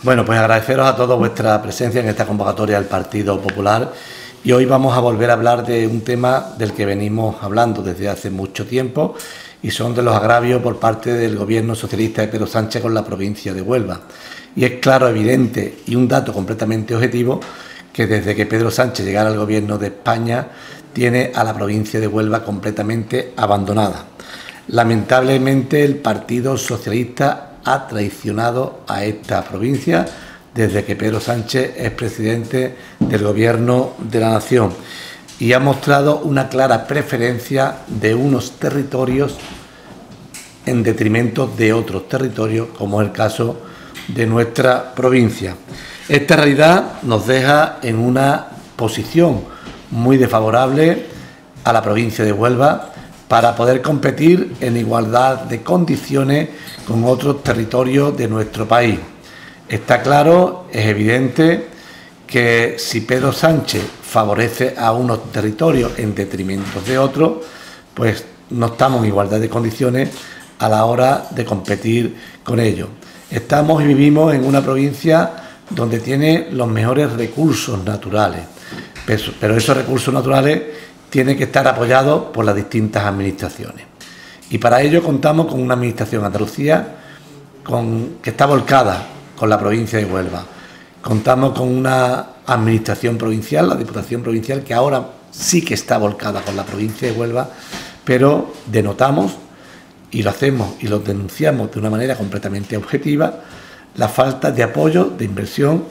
Bueno, pues agradeceros a todos vuestra presencia en esta convocatoria del Partido Popular, y hoy vamos a volver a hablar de un tema del que venimos hablando desde hace mucho tiempo, y son de los agravios por parte del Gobierno socialista de Pedro Sánchez con la provincia de Huelva. Y es claro, evidente y un dato completamente objetivo que desde que Pedro Sánchez llegara al Gobierno de España tiene a la provincia de Huelva completamente abandonada. Lamentablemente el Partido Socialista ha traicionado a esta provincia desde que Pedro Sánchez es presidente del Gobierno de la Nación y ha mostrado una clara preferencia de unos territorios en detrimento de otros territorios, como es el caso de nuestra provincia. Esta realidad nos deja en una posición muy desfavorable a la provincia de Huelva para poder competir en igualdad de condiciones con otros territorios de nuestro país. Está claro, es evidente, que si Pedro Sánchez favorece a unos territorios en detrimento de otros, pues no estamos en igualdad de condiciones a la hora de competir con ellos. Estamos y vivimos en una provincia donde tiene los mejores recursos naturales, pero esos recursos naturales tienen que estar apoyados por las distintas administraciones. Y para ello contamos con una administración, Andalucía, que está volcada con la provincia de Huelva. Contamos con una administración provincial, la Diputación Provincial, que ahora sí que está volcada con la provincia de Huelva, pero denotamos, y lo hacemos y lo denunciamos de una manera completamente objetiva, la falta de apoyo, de inversión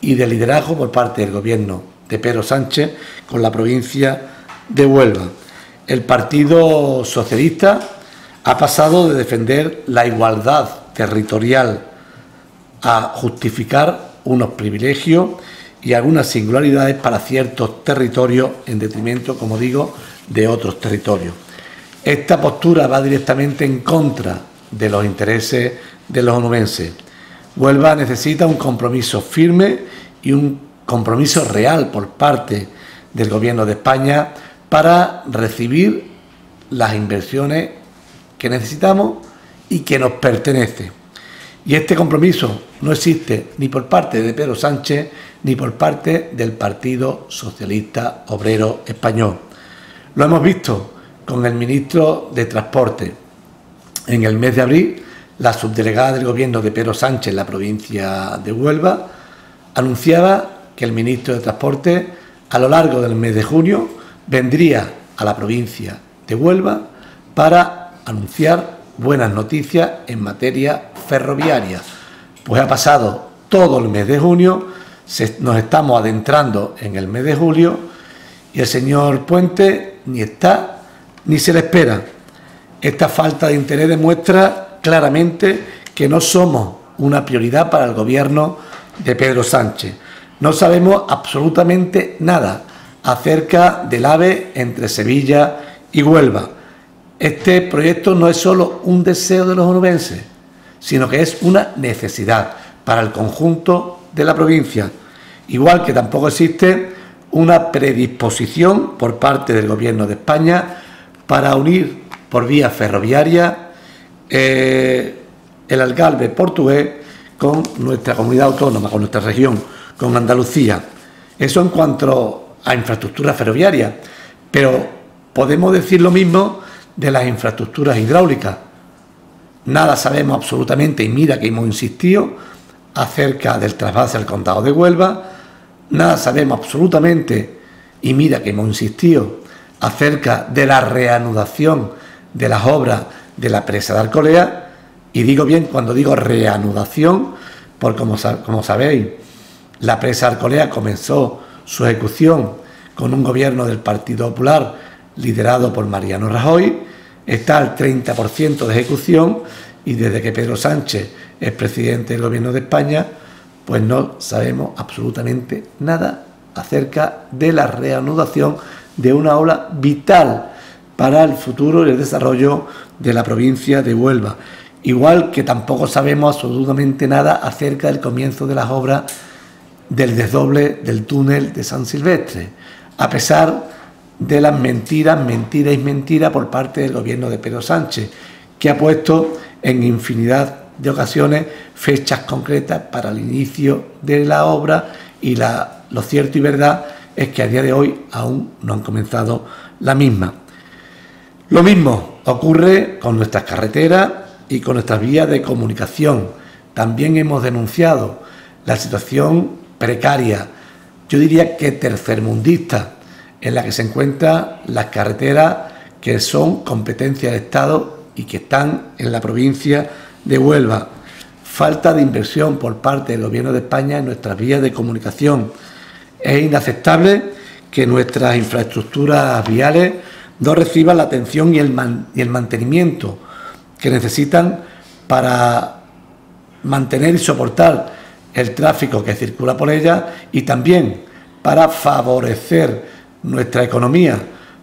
y de liderazgo por parte del Gobierno de Pedro Sánchez con la provincia de Huelva. El Partido Socialista ha pasado de defender la igualdad territorial a justificar unos privilegios y algunas singularidades para ciertos territorios en detrimento, como digo, de otros territorios. Esta postura va directamente en contra de los intereses de los onubenses. Huelva necesita un compromiso firme y un compromiso real por parte del Gobierno de España para recibir las inversiones que necesitamos y que nos pertenecen. Y este compromiso no existe ni por parte de Pedro Sánchez ni por parte del Partido Socialista Obrero Español. Lo hemos visto con el ministro de Transporte. En el mes de abril, la subdelegada del Gobierno de Pedro Sánchez en la provincia de Huelva anunciaba que el ministro de Transporte, a lo largo del mes de junio, vendría a la provincia de Huelva para anunciar buenas noticias en materia ferroviaria. Pues ha pasado todo el mes de junio, nos estamos adentrando en el mes de julio y el señor Puente ni está ni se le espera. Esta falta de interés demuestra claramente que no somos una prioridad para el Gobierno de Pedro Sánchez. No sabemos absolutamente nada acerca del AVE entre Sevilla y Huelva. Este proyecto no es solo un deseo de los onubenses, sino que es una necesidad para el conjunto de la provincia. Igual que tampoco existe una predisposición por parte del Gobierno de España para unir por vía ferroviaria el Algarve portugués con nuestra comunidad autónoma, con nuestra región, con Andalucía. Eso en cuanto a infraestructuras ferroviarias, pero podemos decir lo mismo de las infraestructuras hidráulicas. Nada sabemos absolutamente, y mira que hemos insistido, acerca del trasvase al Condado de Huelva. Nada sabemos absolutamente, y mira que hemos insistido, acerca de la reanudación de las obras de la presa de Alcolea, y digo bien cuando digo reanudación, porque como sabéis, la presa de Alcolea comenzó su ejecución con un gobierno del Partido Popular liderado por Mariano Rajoy, está al 30% de ejecución, y desde que Pedro Sánchez es presidente del Gobierno de España, pues no sabemos absolutamente nada acerca de la reanudación de una obra vital para el futuro y el desarrollo de la provincia de Huelva. Igual que tampoco sabemos absolutamente nada acerca del comienzo de las obras del desdoble del túnel de San Silvestre, a pesar de las mentiras por parte del Gobierno de Pedro Sánchez, que ha puesto en infinidad de ocasiones fechas concretas para el inicio de la obra, y lo cierto y verdad es que a día de hoy aún no han comenzado la misma. Lo mismo ocurre con nuestras carreteras y con nuestras vías de comunicación. También hemos denunciado la situación precaria, yo diría que tercermundista, en la que se encuentran las carreteras que son competencia del Estado y que están en la provincia de Huelva. Falta de inversión por parte del Gobierno de España en nuestras vías de comunicación. Es inaceptable que nuestras infraestructuras viales no reciban la atención y el mantenimiento que necesitan para mantener y soportar el tráfico que circula por ellas, y también para favorecer nuestra economía,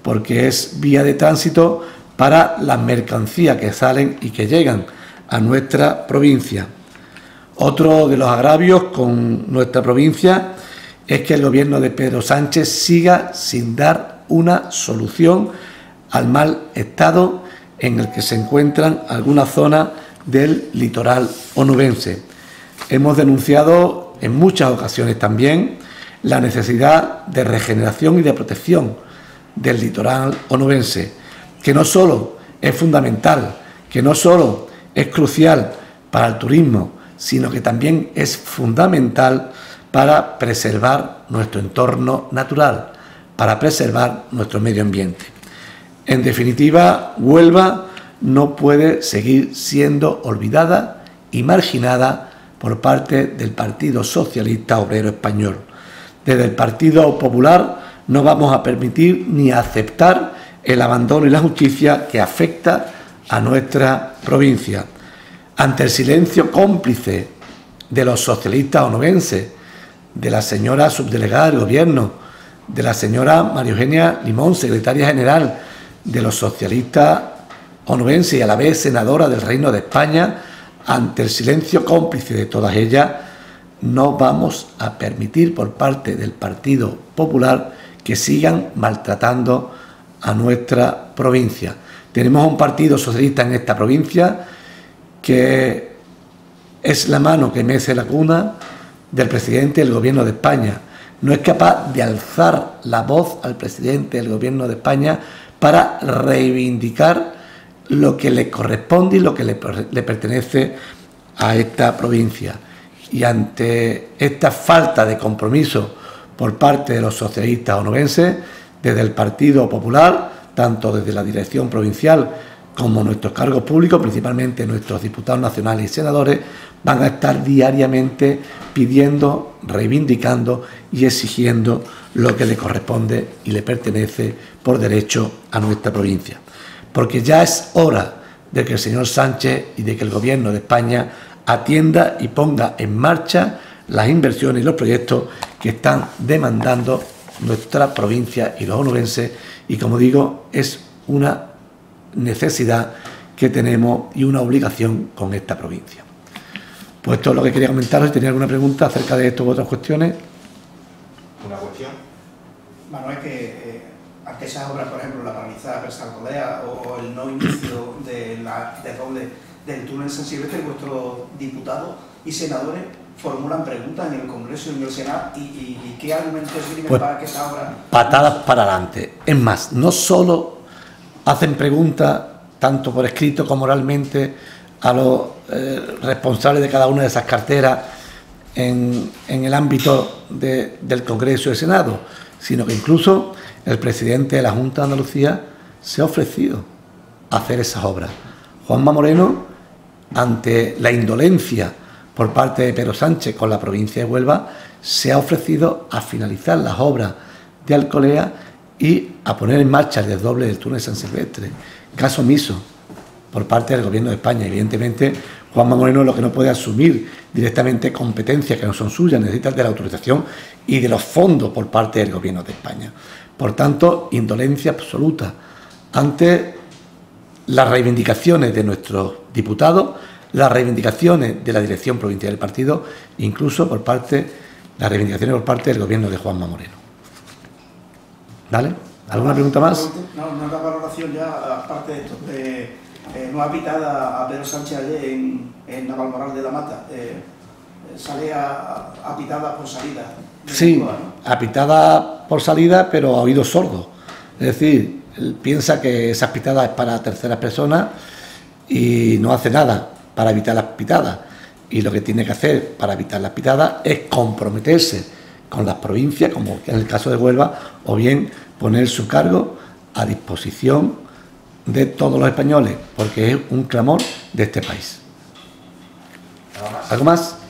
porque es vía de tránsito para las mercancías que salen y que llegan a nuestra provincia. Otro de los agravios con nuestra provincia es que el gobierno de Pedro Sánchez siga sin dar una solución al mal estado en el que se encuentran algunas zonas del litoral onubense. Hemos denunciado en muchas ocasiones también la necesidad de regeneración y de protección del litoral onubense, que no solo es fundamental, que no solo es crucial para el turismo, sino que también es fundamental para preservar nuestro entorno natural, para preservar nuestro medio ambiente. En definitiva, Huelva no puede seguir siendo olvidada y marginada por parte del Partido Socialista Obrero Español. Desde el Partido Popular no vamos a permitir ni aceptar el abandono y la injusticia que afecta a nuestra provincia. Ante el silencio cómplice de los socialistas onubenses, de la señora subdelegada del Gobierno, de la señora María Eugenia Limón, secretaria general de los socialistas onubense y a la vez senadora del Reino de España, ante el silencio cómplice de todas ellas, no vamos a permitir por parte del Partido Popular que sigan maltratando a nuestra provincia. Tenemos un partido socialista en esta provincia que es la mano que mece la cuna del presidente del Gobierno de España. No es capaz de alzar la voz al presidente del Gobierno de España para reivindicar lo que le corresponde y lo que le pertenece a esta provincia. Y ante esta falta de compromiso por parte de los socialistas onubenses, desde el Partido Popular, tanto desde la dirección provincial como nuestros cargos públicos, principalmente nuestros diputados nacionales y senadores, van a estar diariamente pidiendo, reivindicando y exigiendo lo que le corresponde y le pertenece por derecho a nuestra provincia. Porque ya es hora de que el señor Sánchez y de que el Gobierno de España atienda y ponga en marcha las inversiones y los proyectos que están demandando nuestra provincia y los onubenses, y como digo, es una necesidad que tenemos y una obligación con esta provincia. Pues esto es lo que quería comentaros. Si tenéis alguna pregunta acerca de esto u otras cuestiones. Una cuestión, Manuel, que ante esas obras, por ejemplo, la paralizada de Alcolea o el no inicio del túnel San Silvestre, vuestros diputados y senadores formulan preguntas en el Congreso y en el Senado, y ¿qué argumentos tienen pues para que esa obra? Patadas para adelante. Es más, no solo hacen preguntas, tanto por escrito como oralmente, a los responsables de cada una de esas carteras en el ámbito del Congreso y el Senado, sino que incluso el presidente de la Junta de Andalucía se ha ofrecido a hacer esas obras. Juanma Moreno, ante la indolencia por parte de Pedro Sánchez con la provincia de Huelva, se ha ofrecido a finalizar las obras de Alcolea y a poner en marcha el desdoble del túnel San Silvestre. Caso omiso por parte del Gobierno de España. Evidentemente, Juanma Moreno lo que no puede asumir directamente competencias que no son suyas, necesita de la autorización y de los fondos por parte del Gobierno de España. Por tanto, indolencia absoluta ante las reivindicaciones de nuestros diputados, las reivindicaciones de la dirección provincial del partido, incluso por parte las reivindicaciones por parte del Gobierno de Juanma Moreno. ¿Vale? ¿Alguna pregunta más? No, una valoración ya aparte de esto. no aplicar a Pedro Sánchez allí en Navalmoral de la Mata. Sale a pitada por salida. Sí, a pitada por salida, pero a oídos sordos. Es decir, piensa que esas pitadas es para terceras personas y no hace nada para evitar las pitadas. Y lo que tiene que hacer para evitar las pitadas es comprometerse con las provincias, como en el caso de Huelva, o bien poner su cargo a disposición de todos los españoles, porque es un clamor de este país. ¿Algo más?